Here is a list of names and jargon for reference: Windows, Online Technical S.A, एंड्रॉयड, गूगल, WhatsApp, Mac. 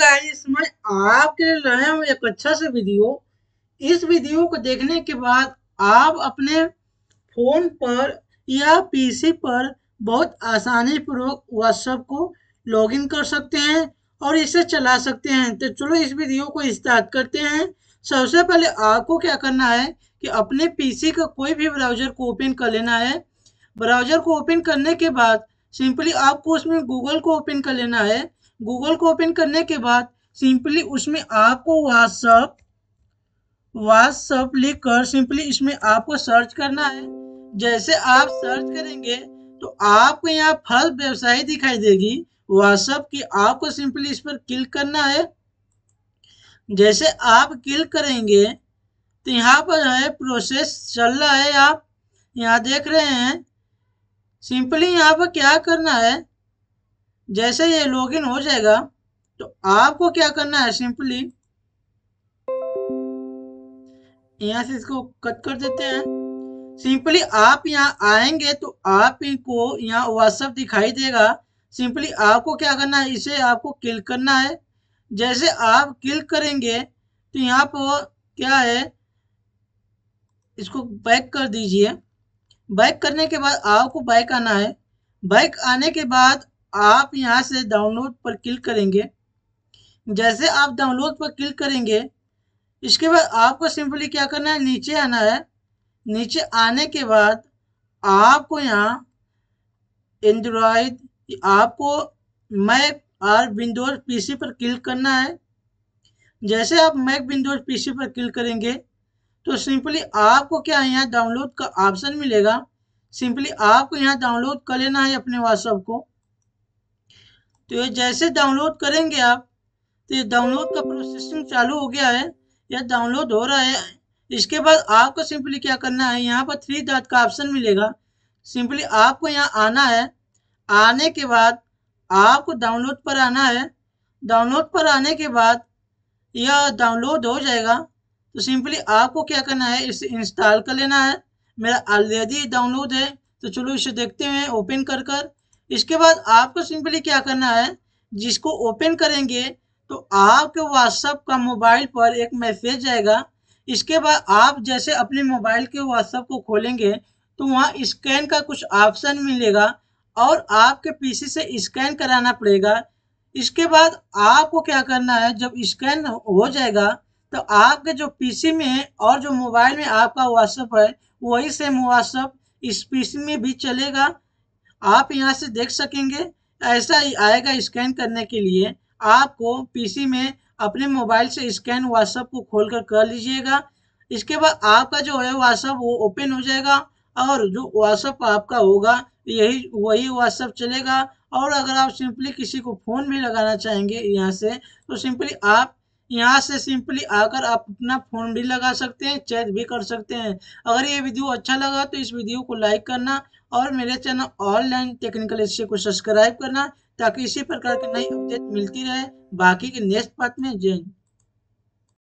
मैं आपके लिए लाया हूँ एक अच्छा सा वीडियो। इस वीडियो को देखने के बाद आप अपने फोन पर या पीसी पर बहुत आसानी पूर्वक व्हाट्सएप को लॉगिन कर सकते हैं और इसे चला सकते हैं। तो चलो इस वीडियो को स्टार्ट करते हैं। सबसे पहले आपको क्या करना है कि अपने पीसी का कोई भी ब्राउज़र को ओपन कर लेना है। ब्राउज़र को ओपन करने के बाद सिंपली आपको उसमें गूगल को ओपन कर लेना है। गूगल को ओपन करने के बाद सिंपली उसमें आपको व्हाट्सएप लिख कर सिंपली इसमें आपको सर्च करना है। जैसे आप सर्च करेंगे तो आपको यहाँ फर्स्ट वेबसाइट दिखाई देगी व्हाट्सएप की। आपको सिंपली इस पर क्लिक करना है। जैसे आप क्लिक करेंगे तो यहाँ पर है प्रोसेस चल रहा है, आप यहाँ देख रहे हैं। सिंपली यहाँ पर क्या करना है, जैसे ये लॉगिन हो जाएगा तो आपको क्या करना है, सिंपली यहाँ से इसको कट कर देते हैं। सिंपली आप यहाँ आएंगे तो आपको यहाँ व्हाट्सएप दिखाई देगा। सिंपली आपको क्या करना है, इसे आपको क्लिक करना है। जैसे आप क्लिक करेंगे तो यहाँ पर क्या है, इसको बैक कर दीजिए। बैक करने के बाद आपको बैक आना है। बैक आने के बाद आप यहां से डाउनलोड पर क्लिक करेंगे। जैसे आप डाउनलोड पर क्लिक करेंगे इसके बाद आपको सिंपली क्या करना है, नीचे आना है। नीचे आने के बाद आपको यहाँ एंड्रॉयड, आपको मैक और विंडोज पीसी पर क्लिक करना है। जैसे आप मैक विंडोज पीसी पर क्लिक करेंगे तो सिंपली आपको क्या यहाँ डाउनलोड का ऑप्शन मिलेगा। सिंपली आपको यहाँ डाउनलोड कर लेना है अपने व्हाट्सएप को। तो ये जैसे डाउनलोड करेंगे आप तो ये डाउनलोड का प्रोसेसिंग चालू हो गया है या डाउनलोड हो रहा है। इसके बाद आपको सिंपली क्या करना है, यहाँ पर थ्री डॉट का ऑप्शन मिलेगा। सिंपली आपको यहाँ आना है। आने के बाद आपको डाउनलोड पर आना है। डाउनलोड पर आने के बाद यह डाउनलोड हो जाएगा। तो सिंपली आपको क्या करना है, इसे इंस्टॉल कर लेना है। मेरा ऑलरेडी डाउनलोड है तो चलो इसे देखते हैं ओपन कर कर। इसके बाद आपको सिंपली क्या करना है, जिसको ओपन करेंगे तो आपके व्हाट्सएप का मोबाइल पर एक मैसेज आएगा। इसके बाद आप जैसे अपने मोबाइल के व्हाट्सएप को खोलेंगे तो वहाँ स्कैन का कुछ ऑप्शन मिलेगा और आपके पीसी से स्कैन कराना पड़ेगा। इसके बाद आपको क्या करना है, जब स्कैन हो जाएगा तो आपके जो पीसी में है और जो मोबाइल में आपका व्हाट्सएप है वही सेम व्हाट्सएप इस पीसी में भी चलेगा। आप यहाँ से देख सकेंगे, ऐसा ही आएगा। स्कैन करने के लिए आपको पीसी में अपने मोबाइल से स्कैन व्हाट्सएप को खोलकर कर लीजिएगा। इसके बाद आपका जो है व्हाट्सएप वो ओपन हो जाएगा और जो व्हाट्सएप आपका होगा यही वही व्हाट्सएप चलेगा। और अगर आप सिंपली किसी को फ़ोन भी लगाना चाहेंगे यहाँ से तो सिंपली आप यहाँ से सिंपली आकर आप अपना फ़ोन भी लगा सकते हैं, चैट भी कर सकते हैं। अगर ये वीडियो अच्छा लगा तो इस वीडियो को लाइक करना और मेरे चैनल ऑनलाइन टेक्निकल एसए को सब्सक्राइब करना ताकि इसी प्रकार की नई अपडेट मिलती रहे। बाकी के नेक्स्ट पार्ट में जय हिंद।